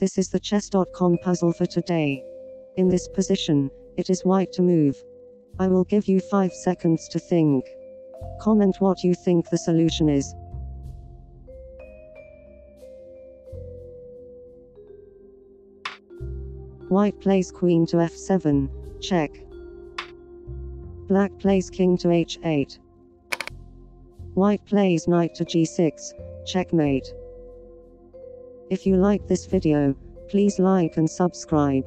This is the chess.com puzzle for today. In this position, it is white to move. I will give you 5 seconds to think. Comment what you think the solution is. White plays queen to f7, check. Black plays king to h8. White plays knight to g6, checkmate. If you like this video, please like and subscribe.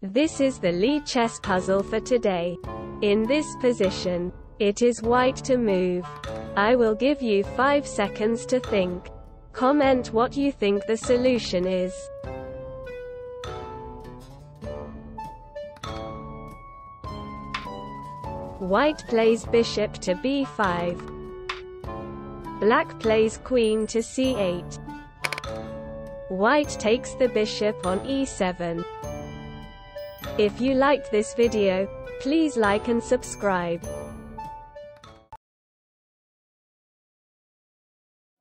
This is the Lichess puzzle for today. In this position, it is white to move. I will give you 5 seconds to think. Comment what you think the solution is. White plays bishop to b5. Black plays queen to c8. White takes the bishop on e7. If you liked this video, please like and subscribe.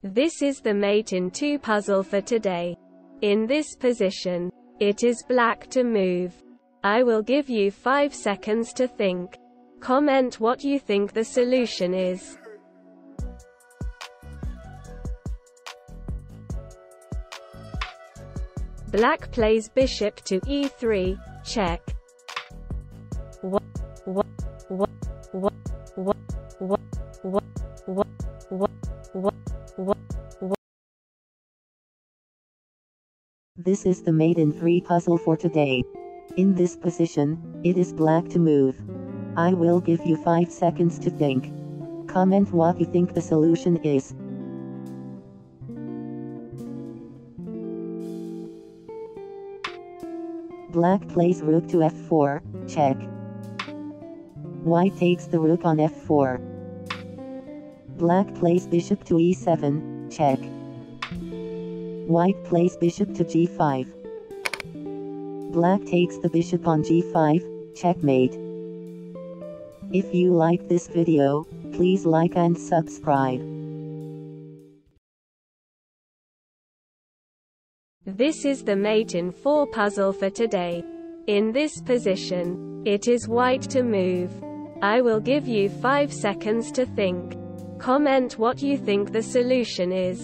This is the mate in 2 puzzle for today. In this position, it is black to move. I will give you 5 seconds to think. Comment what you think the solution is. Black plays bishop to e3, check. This is the mate in 3 puzzle for today. In this position, it is black to move. I will give you 5 seconds to think. Comment what you think the solution is. Black plays rook to f4, check. White takes the rook on f4. Black plays bishop to e7, check. White plays bishop to g5. Black takes the bishop on g5, checkmate. If you like this video, please like and subscribe. This is the mate in 4 puzzle for today. In this position, it is white to move. I will give you 5 seconds to think. Comment what you think the solution is.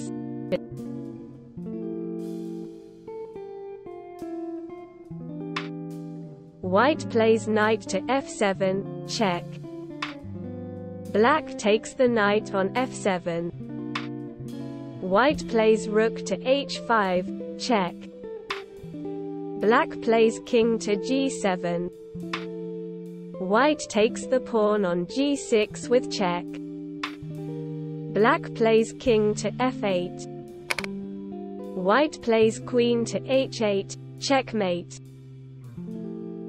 White plays knight to f7, check. Black takes the knight on f7. White plays rook to h5, check. Black plays king to g7. White takes the pawn on g6 with check. Black plays king to f8. White plays queen to h8, checkmate.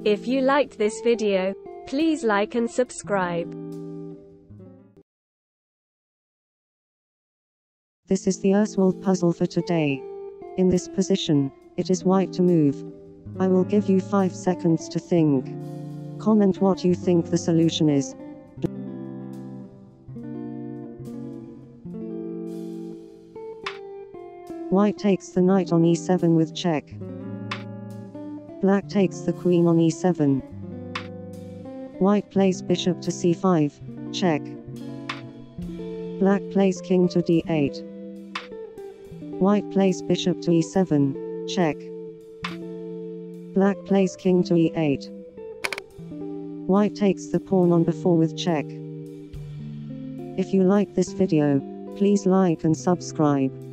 If you liked this video, please like and subscribe. This is the Auerswald puzzle for today. In this position, it is white to move. I will give you 5 seconds to think. Comment what you think the solution is. White takes the knight on e7 with check. Black takes the queen on e7. White plays bishop to c5, check. Black plays king to d8. White plays bishop to e7, check. Black plays king to e8. White takes the pawn on b4 with check. If you like this video, please like and subscribe.